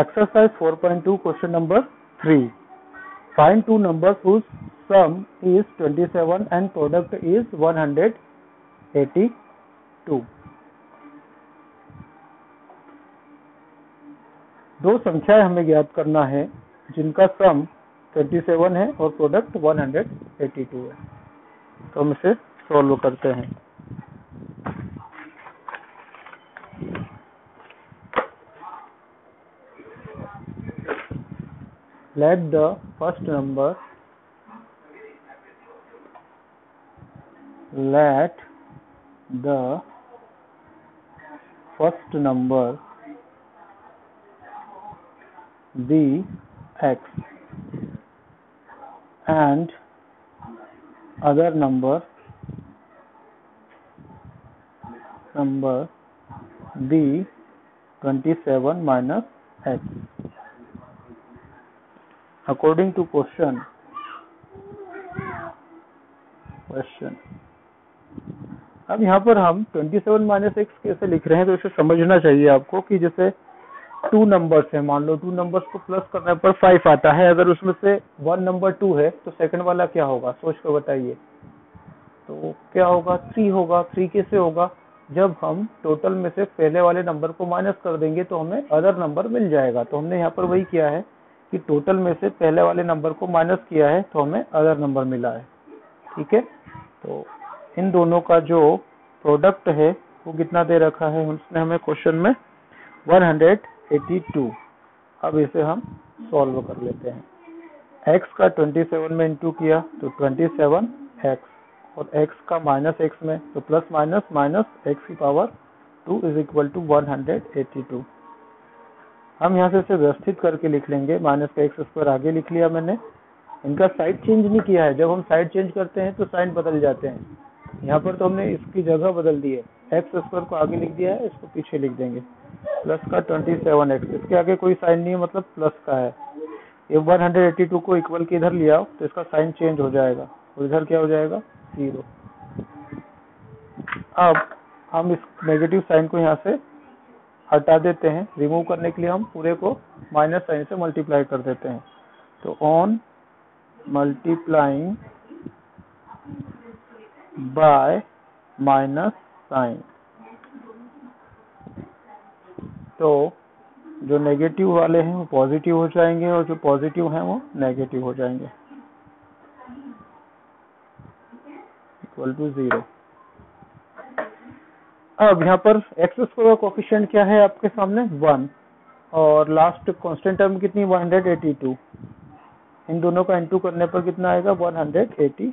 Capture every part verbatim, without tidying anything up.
Exercise four point two, question number three. Find two numbers whose sum is twenty-seven and product is one hundred eighty-two. दो संख्याएं हमें ज्ञात करना है जिनका सम सत्ताईस है और प्रोडक्ट एक सौ बयासी है, तो हम इसे सॉल्व करते हैं. Let the first number let the first number be x and other number number be twenty-seven minus x. According to question, question. अब यहाँ पर हम सत्ताईस माइनस एक्स कैसे लिख रहे हैं, तो इसे समझना चाहिए आपको कि जैसे टू नंबर्स है, मान लो टू नंबर्स को प्लस करने पर फाइव आता है. अगर उसमें से वन नंबर टू है तो सेकंड वाला क्या होगा, सोच कर बताइए. तो क्या होगा, थ्री होगा. थ्री कैसे होगा, जब हम टोटल में से पहले वाले नंबर को माइनस कर देंगे तो हमें अदर नंबर मिल जाएगा. तो हमने यहाँ पर वही किया है कि टोटल में से पहले वाले नंबर को माइनस किया है तो हमें अदर नंबर मिला है. ठीक है, तो इन दोनों का जो प्रोडक्ट है वो कितना दे रखा है उसने हमें क्वेश्चन में एक सौ बयासी. अब इसे हम सॉल्व कर लेते हैं. x का सत्ताईस में इंटू किया तो सत्ताईस एक्स, और x का माइनस एक्स में तो प्लस माइनस माइनस एक्स की power two is equal to एक सौ बयासी. हम यहाँ से इसे व्यवस्थित करके लिख लेंगे. माइनस का एक्स स्क्वायर आगे लिख लिया मैंने. इनका साइड चेंज नहीं किया है, जब हम साइड चेंज करते हैं तो साइन बदल जाते हैं. यहाँ पर तो हमने इसकी जगह बदल दी है, एक्स स्क्वायर को आगे लिख दिया है, इसको पीछे लिख देंगे. प्लस का सत्ताईस एक्स, इसके आगे कोई साइन नहीं है, मतलब प्लस का है. ये एक सौ बयासी को इक्वल के इधर लिया तो इसका साइन चेंज हो जाएगा और इधर क्या हो जाएगा, जीरो. अब हम इस नेगेटिव साइन को यहाँ से हटा देते हैं. रिमूव करने के लिए हम पूरे को माइनस साइन से मल्टीप्लाई कर देते हैं. तो on multiplying by minus sign, तो जो नेगेटिव वाले हैं वो पॉजिटिव हो जाएंगे और जो पॉजिटिव हैं वो नेगेटिव हो जाएंगे, इक्वल टू जीरो. अब यहाँ पर एक्स स्क्वायर का कोफिशिएंट क्या है आपके सामने, वन, और लास्ट कांस्टेंट टर्म कितनी, एक सौ बयासी. इन दोनों का इंटू करने पर कितना आएगा, एक सौ बयासी.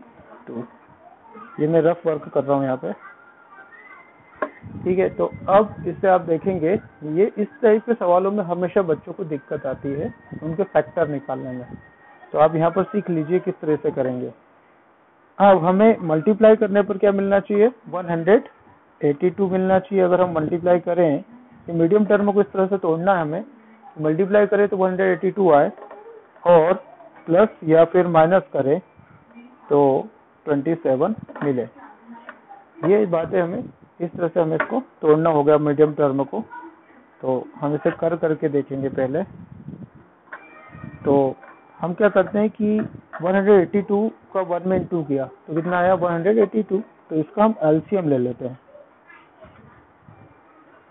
ये मैं रफ वर्क कर रहा हूँ यहाँ पे. ठीक है, तो अब इससे आप देखेंगे ये इस टाइप के सवालों में हमेशा बच्चों को दिक्कत आती है उनके फैक्टर निकालने में. तो आप यहाँ पर सीख लीजिए किस तरह से करेंगे. अब हमें मल्टीप्लाई करने पर क्या मिलना चाहिए, एक सौ बयासी मिलना चाहिए. अगर हम मल्टीप्लाई करें, ये मीडियम टर्म को इस तरह से तोड़ना है हमें, मल्टीप्लाई करें तो एक सौ बयासी आए, और प्लस या फिर माइनस करें तो सत्ताईस मिले. ये बातें हमें इस तरह से हमें इसको तोड़ना होगा मीडियम टर्म को. तो हम इसे कर करके देखेंगे पहले. तो हम क्या करते हैं कि एक सौ बयासी का वन में इंटू किया तो कितना आया, एक सौ बयासी. तो इसका हम एलसीएम ले लेते हैं,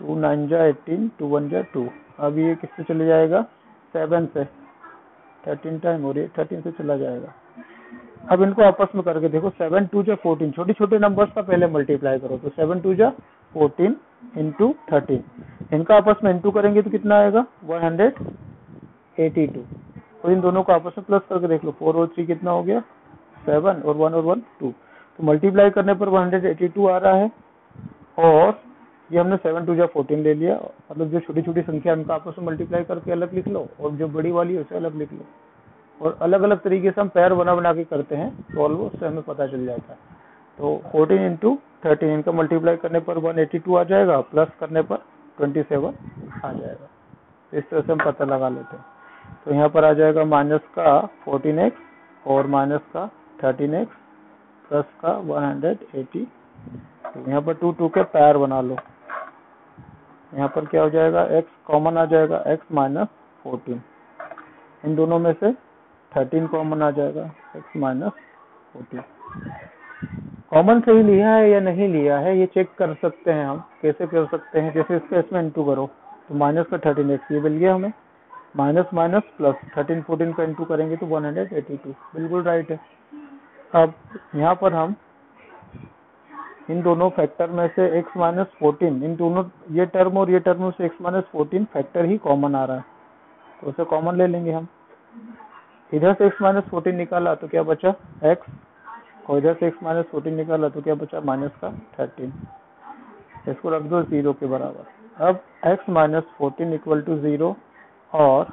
टू नाइन जा एटीन, टू वन जा टू. अब ये किससे चले जाएगा, सेवन से, थर्टीन टाइम हो रही है, थर्टीन से चला जाएगा. अब इनको आपस में करके देखो, सेवन टू जा फोर्टीन, छोटे छोटे नंबर्स का पहले मल्टीप्लाई करो. तो सेवन टू जा फोर्टीन इंटू थर्टीन, इनका आपस में इंटू करेंगे तो कितना आएगा, एक सौ बयासी. और इन दोनों को आपस में प्लस करके देख लो, फोर और थ्री कितना हो गया, सेवन, और वन और वन टू. तो मल्टीप्लाई करने पर एक सौ बयासी आ रहा है, और ये हमने सेवन टू जा फोर्टीन ले लिया. मतलब जो छोटी छोटी संख्या उनका आपस में मल्टीप्लाई करके अलग लिख लो, और जो बड़ी वाली है उसे अलग लिख लो. और अलग अलग तरीके से हम पैर बना बना के करते हैं सॉल्व, उससे हमें पता चल जाता है. तो फोर्टीन इंटू थर्टीन, इनका मल्टीप्लाई करने पर एक सौ बयासी आ जाएगा, प्लस करने पर सत्ताईस आ जाएगा. तो इस तरह से हम पता लगा लेते हैं. तो यहाँ पर आ जाएगा माइनस का फोर्टीन एक्स और माइनस का थर्टीन एक्स, प्लस का एक सौ अस्सी. तो यहाँ पर टू टू के पैर बना लो. यहाँ पर क्या हो जाएगा, x कॉमन आ जाएगा, x माइनस फोर्टीन। इन दोनों में से थर्टीन कॉमन आ जाएगा, एक्स माइनस फोर्टीन। कॉमन सही लिया है या नहीं लिया है ये चेक कर सकते हैं हम। कैसे कर सकते हैं? जैसे इसके इसमें इंटू करो तो माइनस का थर्टीन एक्स ये मिल गया हमें, minus minus plus thirteen fourteen का इंटू करेंगे तो वन एटी टू, बिल्कुल राइट है। अब यहाँ पर हम इन दोनों फैक्टर में से x माइनस फोर्टीन, इन दोनों ये टर्म और ये टर्म से x माइनस फोर्टीन फैक्टर ही कॉमन आ रहा है तो उसे कॉमन ले लेंगे हम। इधर से x माइनस फोर्टीन निकाला तो क्या बचा x, और इधर से x माइनस फोर्टीन निकाला तो क्या बचा माइनस का थर्टीन। इसको रख दो जीरो के बराबर। अब x minus fourteen equal to zero और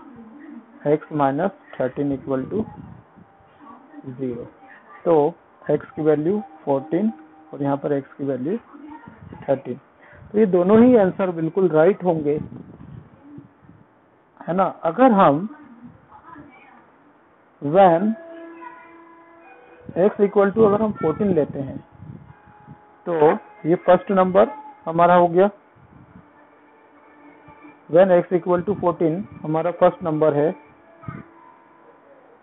x minus thirteen equal to zero. तो x की वैल्यू फोर्टीन और यहाँ पर x की वैल्यू थर्टीन। तो ये दोनों ही आंसर बिल्कुल राइट होंगे, है ना। अगर हम when x इक्वल टू अगर हम फोर्टीन लेते हैं तो ये फर्स्ट नंबर हमारा हो गया। when x equal to fourteen हमारा फर्स्ट नंबर है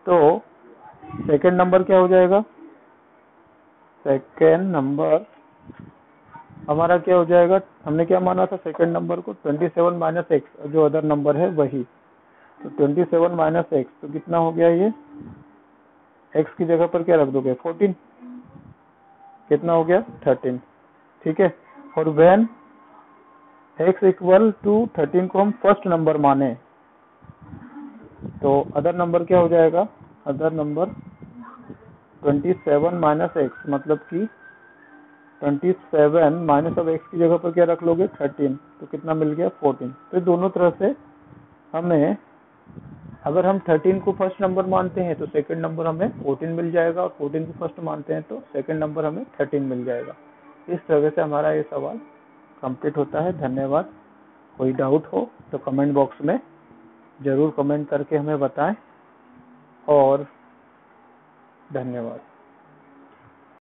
तो सेकेंड नंबर क्या हो जाएगा? सेकेंड नंबर हमारा क्या हो जाएगा? हमने क्या माना था सेकेंड नंबर को? ट्वेंटी सेवन माइनस एक्स, जो अदर नंबर है वही। तो ट्वेंटी सेवन माइनस एक्स तो कितना हो गया? ये एक्स की जगह पर क्या रख दोगे? फोर्टीन। कितना हो गया? थर्टीन। ठीक है। और when X equal to thirteen को हम फर्स्ट नंबर माने तो अदर नंबर क्या हो जाएगा? Other number twenty seven minus X, मतलब कि ट्वेंटी सेवन माइनस अब एक्स की जगह पर क्या रख लोगे? थर्टीन। तो कितना मिल गया? फोर्टीन। तो दोनों तरह से हमें, अगर हम थर्टीन को फर्स्ट नंबर मानते हैं तो सेकंड नंबर हमें फोर्टीन मिल जाएगा, और फोर्टीन को फर्स्ट मानते हैं तो सेकंड नंबर हमें थर्टीन मिल जाएगा। इस तरह से हमारा ये सवाल कंप्लीट होता है। धन्यवाद। कोई डाउट हो तो कमेंट बॉक्स में ज़रूर कमेंट करके हमें बताएं, और धन्यवाद।